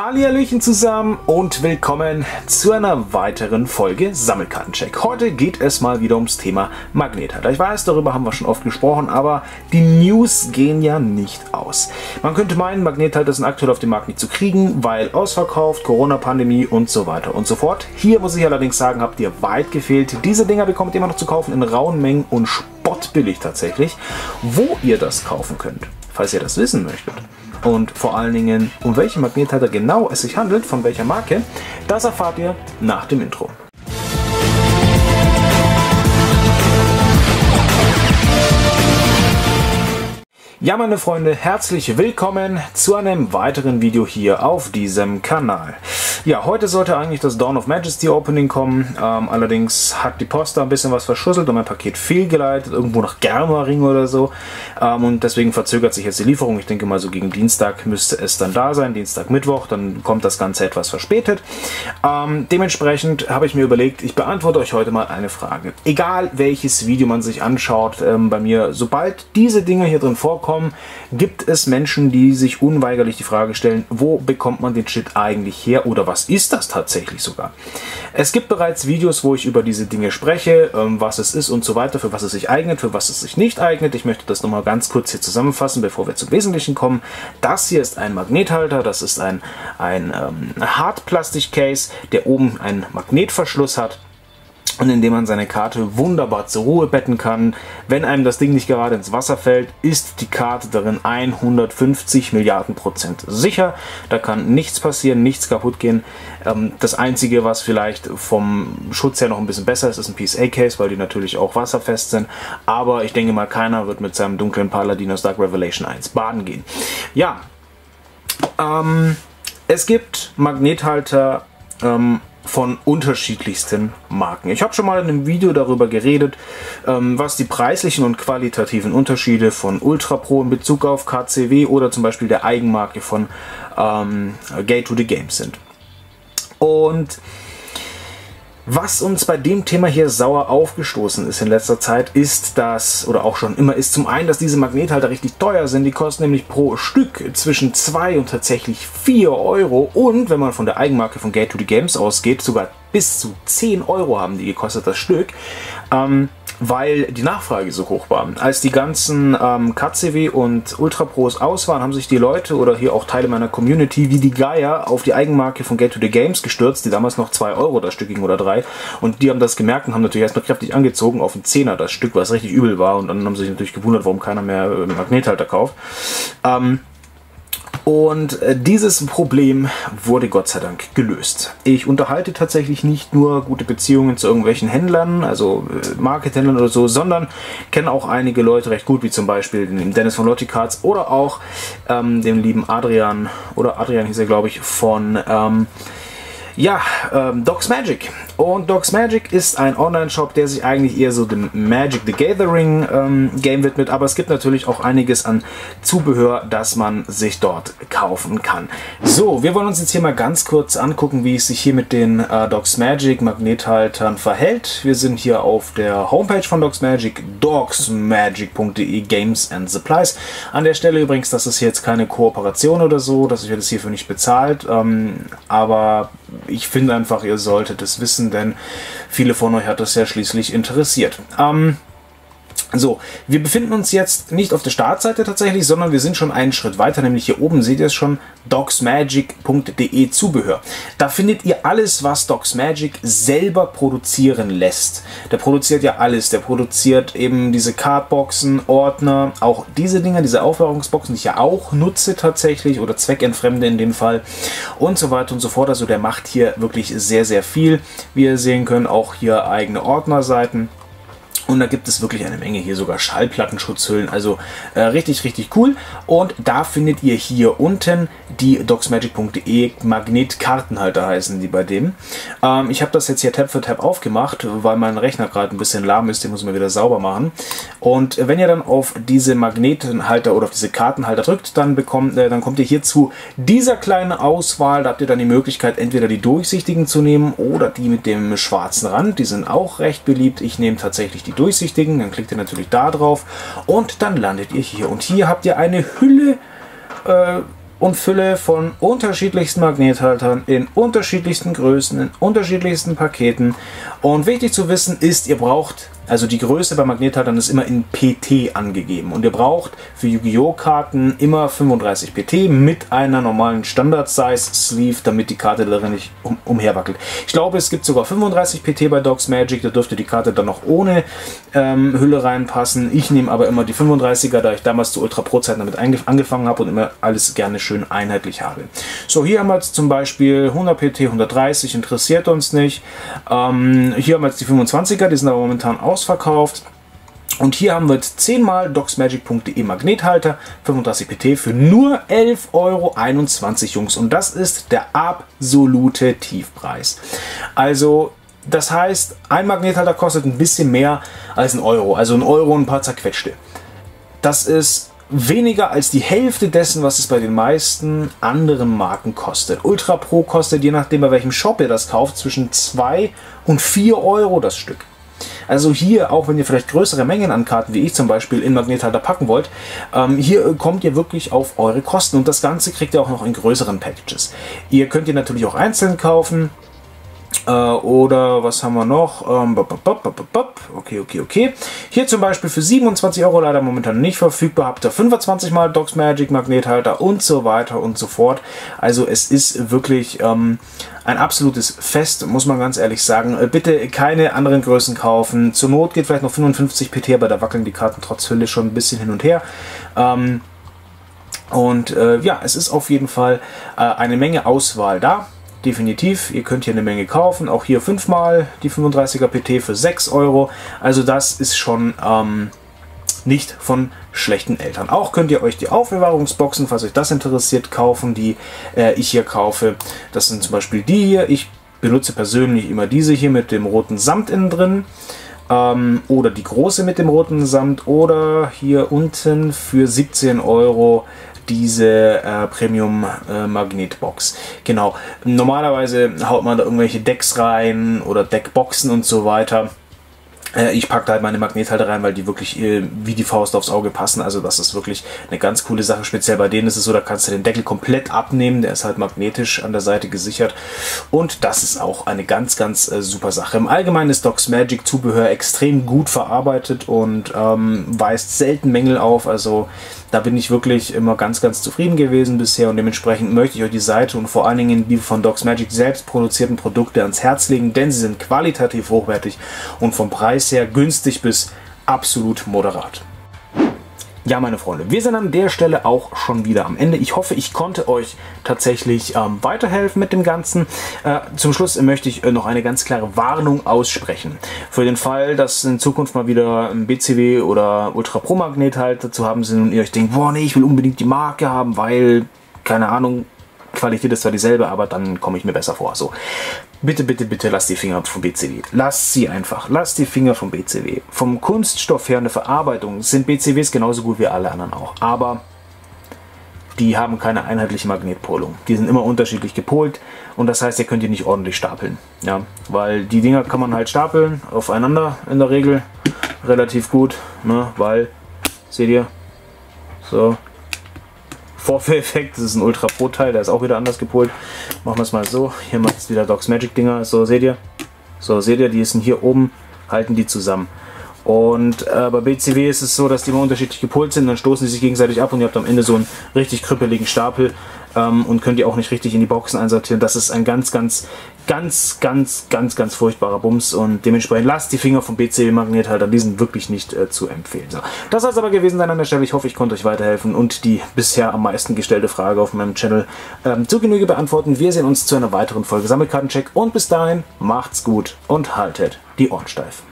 Hallihallöchen zusammen und willkommen zu einer weiteren Folge Sammelkartencheck. Heute geht es mal wieder ums Thema Magnethalter. Ich weiß, darüber haben wir schon oft gesprochen, aber die News gehen ja nicht aus. Man könnte meinen, Magnethalter sind aktuell auf dem Markt nicht zu kriegen, weil ausverkauft, Corona-Pandemie und so weiter und so fort. Hier muss ich allerdings sagen, habt ihr weit gefehlt. Diese Dinger bekommt ihr immer noch zu kaufen in rauen Mengen und spottbillig tatsächlich. Wo ihr das kaufen könnt, falls ihr das wissen möchtet. Und vor allen Dingen, um welchen Magnethalter genau es sich handelt, von welcher Marke, das erfahrt ihr nach dem Intro. Ja, meine Freunde, herzlich willkommen zu einem weiteren Video hier auf diesem Kanal. Ja, heute sollte eigentlich das Dawn of Majesty Opening kommen, allerdings hat die Post da ein bisschen was verschusselt und mein Paket fehlgeleitet, irgendwo nach Germering oder so, und deswegen verzögert sich jetzt die Lieferung. Ich denke mal, so gegen Dienstag müsste es dann da sein, Dienstag, Mittwoch, dann kommt das Ganze etwas verspätet. Dementsprechend habe ich mir überlegt, ich beantworte euch heute mal eine Frage. Egal welches Video man sich anschaut, bei mir, sobald diese Dinge hier drin vorkommen, gibt es Menschen, die sich unweigerlich die Frage stellen, wo bekommt man den Shit eigentlich her oder was ist das tatsächlich sogar? Es gibt bereits Videos, wo ich über diese Dinge spreche, was es ist und so weiter, für was es sich eignet, für was es sich nicht eignet. Ich möchte das nochmal ganz kurz hier zusammenfassen, bevor wir zum Wesentlichen kommen. Das hier ist ein Magnethalter, das ist ein Hartplastik-Case, der oben einen Magnetverschluss hat und in dem man seine Karte wunderbar zur Ruhe betten kann. Wenn einem das Ding nicht gerade ins Wasser fällt, ist die Karte darin 150 Milliarden % sicher. Da kann nichts passieren, nichts kaputt gehen. Das Einzige, was vielleicht vom Schutz her noch ein bisschen besser ist, ist ein PSA-Case, weil die natürlich auch wasserfest sind. Aber ich denke mal, keiner wird mit seinem dunklen Paladin aus Dark Revelation 1 baden gehen. Ja, es gibt Magnethalter von unterschiedlichsten Marken. Ich habe schon mal in einem Video darüber geredet, was die preislichen und qualitativen Unterschiede von Ultra Pro in Bezug auf KCW oder zum Beispiel der Eigenmarke von Gate to the Games sind. Und was uns bei dem Thema hier sauer aufgestoßen ist in letzter Zeit, ist das, oder auch schon immer, ist zum einen, dass diese Magnethalter richtig teuer sind. Die kosten nämlich pro Stück zwischen 2 und tatsächlich 4 Euro. Und wenn man von der Eigenmarke von Gate to the Games ausgeht, sogar bis zu 10 Euro haben die gekostet, das Stück, weil die Nachfrage so hoch war. Als die ganzen KCW und Ultra Pros aus waren, haben sich die Leute oder hier auch Teile meiner Community wie die Geier auf die Eigenmarke von Gate to the Games gestürzt, die damals noch 2 Euro das Stück ging oder 3. Und die haben das gemerkt und haben natürlich erstmal kräftig angezogen auf einen Zehner das Stück, was richtig übel war. Und dann haben sich natürlich gewundert, warum keiner mehr Magnethalter kauft. Und dieses Problem wurde Gott sei Dank gelöst. Ich unterhalte tatsächlich nicht nur gute Beziehungen zu irgendwelchen Händlern, also Markethändlern oder so, sondern kenne auch einige Leute recht gut, wie zum Beispiel den Dennis von Lotticards oder auch den lieben Adrian, oder Adrian hieß er, glaube ich, von DocsMagic. Und DocsMagic ist ein Online-Shop, der sich eigentlich eher so dem Magic the Gathering Game widmet, aber es gibt natürlich auch einiges an Zubehör, das man sich dort kaufen kann. So, wir wollen uns jetzt hier mal ganz kurz angucken, wie es sich hier mit den DocsMagic Magnethaltern verhält. Wir sind hier auf der Homepage von DocsMagic, docsmagic.de, Games and Supplies. An der Stelle übrigens, das ist jetzt keine Kooperation oder so, das wird hierfür nicht bezahlt, aber ich finde einfach, ihr solltet es wissen, denn viele von euch hat das ja schließlich interessiert. So, wir befinden uns jetzt nicht auf der Startseite tatsächlich, sondern wir sind schon einen Schritt weiter, nämlich hier oben seht ihr es schon, docsmagic.de Zubehör. Da findet ihr alles, was DocsMagic selber produzieren lässt. Der produziert ja alles, der produziert eben diese Cardboxen, Ordner, auch diese Dinger, diese Aufbewahrungsboxen, die ich ja auch nutze tatsächlich oder zweckentfremde in dem Fall und so weiter und so fort. Also der macht hier wirklich sehr, sehr viel. Wie ihr sehen könnt, auch hier eigene Ordnerseiten. Und da gibt es wirklich eine Menge, hier sogar Schallplattenschutzhüllen, also richtig, richtig cool. Und da findet ihr hier unten die docsmagic.de Magnetkartenhalter heißen die bei dem. Ich habe das jetzt hier Tab für Tab aufgemacht, weil mein Rechner gerade ein bisschen lahm ist, den muss man wieder sauber machen. Und wenn ihr dann auf diese Magnethalter oder auf diese Kartenhalter drückt, dann kommt ihr hier zu dieser kleinen Auswahl. Da habt ihr dann die Möglichkeit, entweder die durchsichtigen zu nehmen oder die mit dem schwarzen Rand. Die sind auch recht beliebt. Ich nehme tatsächlich die durchsichtigen, dann klickt ihr natürlich da drauf und dann landet ihr hier. Und hier habt ihr eine Hülle und Fülle von unterschiedlichsten Magnethaltern in unterschiedlichsten Größen, in unterschiedlichsten Paketen. Und wichtig zu wissen ist, ihr braucht, also die Größe bei Magnethaltern ist immer in PT angegeben. Und ihr braucht für Yu-Gi-Oh! Karten immer 35 PT mit einer normalen Standard-Size-Sleeve, damit die Karte darin nicht umherwackelt. Ich glaube, es gibt sogar 35 PT bei DocsMagic, da dürfte die Karte dann noch ohne Hülle reinpassen. Ich nehme aber immer die 35er, da ich damals zur Ultra Pro Zeit damit angefangen habe und immer alles gerne schön einheitlich habe. So, hier haben wir jetzt zum Beispiel 100 PT, 130, interessiert uns nicht. Hier haben wir jetzt die 25er, die sind aber momentan ausverkauft. Und hier haben wir jetzt 10 mal docsmagic.de Magnethalter, 35 PT für nur 11,21 Euro, Jungs. Und das ist der absolute Tiefpreis. Also, das heißt, ein Magnethalter kostet ein bisschen mehr als ein Euro. Also ein Euro und ein paar zerquetschte. Das ist weniger als die Hälfte dessen, was es bei den meisten anderen Marken kostet. Ultra Pro kostet, je nachdem bei welchem Shop ihr das kauft, zwischen 2 und 4 Euro das Stück. Also hier, auch wenn ihr vielleicht größere Mengen an Karten, wie ich zum Beispiel, in Magnethalter packen wollt, hier kommt ihr wirklich auf eure Kosten. Und das Ganze kriegt ihr auch noch in größeren Packages. Ihr könnt ihr natürlich auch einzeln kaufen. Oder was haben wir noch? Okay. Hier zum Beispiel für 27 Euro leider momentan nicht verfügbar. Habt ihr 25 mal DocsMagic Magnethalter und so weiter und so fort. Also es ist wirklich ein absolutes Fest, muss man ganz ehrlich sagen. Bitte keine anderen Größen kaufen. Zur Not geht vielleicht noch 55 PT, aber da wackeln die Karten trotz Hülle schon ein bisschen hin und her. Ja, es ist auf jeden Fall eine Menge Auswahl da. Definitiv, ihr könnt hier eine Menge kaufen, auch hier 5 mal die 35er PT für 6 Euro, also das ist schon nicht von schlechten Eltern. Auch könnt ihr euch die Aufbewahrungsboxen, falls euch das interessiert, kaufen, die ich hier kaufe. Das sind zum Beispiel die hier, ich benutze persönlich immer diese hier mit dem roten Samt innen drin. Oder die große mit dem roten Samt oder hier unten für 17 Euro diese Premium Magnetbox. Genau, normalerweise haut man da irgendwelche Decks rein oder Deckboxen und so weiter. Ich packe da halt meine Magnethalter rein, weil die wirklich wie die Faust aufs Auge passen. Also das ist wirklich eine ganz coole Sache. Speziell bei denen ist es so, da kannst du den Deckel komplett abnehmen. Der ist halt magnetisch an der Seite gesichert. Und das ist auch eine ganz, ganz super Sache. Im Allgemeinen ist DocsMagic Zubehör extrem gut verarbeitet und weist selten Mängel auf. Also da bin ich wirklich immer ganz, ganz zufrieden gewesen bisher und dementsprechend möchte ich euch die Seite und vor allen Dingen die von DocsMagic selbst produzierten Produkte ans Herz legen, denn sie sind qualitativ hochwertig und vom Preis her günstig bis absolut moderat. Ja, meine Freunde, wir sind an der Stelle auch schon wieder am Ende. Ich hoffe, ich konnte euch tatsächlich weiterhelfen mit dem Ganzen. Zum Schluss möchte ich noch eine ganz klare Warnung aussprechen. Für den Fall, dass in Zukunft mal wieder ein BCW oder Ultra Pro Magnethalter zu haben sind und ihr euch denkt, boah, nee, ich will unbedingt die Marke haben, weil, keine Ahnung, Qualität ist zwar dieselbe, aber dann komme ich mir besser vor. So, bitte, bitte, bitte lasst die Finger vom BCW. Lasst sie einfach. Lasst die Finger vom BCW. Vom Kunststoff her, eine Verarbeitung, sind BCWs genauso gut wie alle anderen auch. Aber die haben keine einheitliche Magnetpolung. Die sind immer unterschiedlich gepolt und das heißt, ihr könnt die nicht ordentlich stapeln. Ja, weil die Dinger kann man halt stapeln, aufeinander in der Regel. Relativ gut, ne? Weil, seht ihr, so. Vorführeffekt, das ist ein Ultra Pro Teil, der ist auch wieder anders gepolt. Machen wir es mal so, hier macht es wieder DocsMagic Dinger, so seht ihr, die sind hier oben, halten die zusammen. Und bei BCW ist es so, dass die immer unterschiedlich gepolt sind, dann stoßen die sich gegenseitig ab und ihr habt am Ende so einen richtig krüppeligen Stapel und könnt die auch nicht richtig in die Boxen einsortieren. Das ist ein ganz furchtbarer Bums und dementsprechend lasst die Finger vom BCW-Magnethalter, die sind wirklich nicht zu empfehlen. So. Das soll es aber gewesen sein an der Stelle. Ich hoffe, ich konnte euch weiterhelfen und die bisher am meisten gestellte Frage auf meinem Channel zu Genüge beantworten. Wir sehen uns zu einer weiteren Folge Sammelkartencheck und bis dahin macht's gut und haltet die Ohren steif.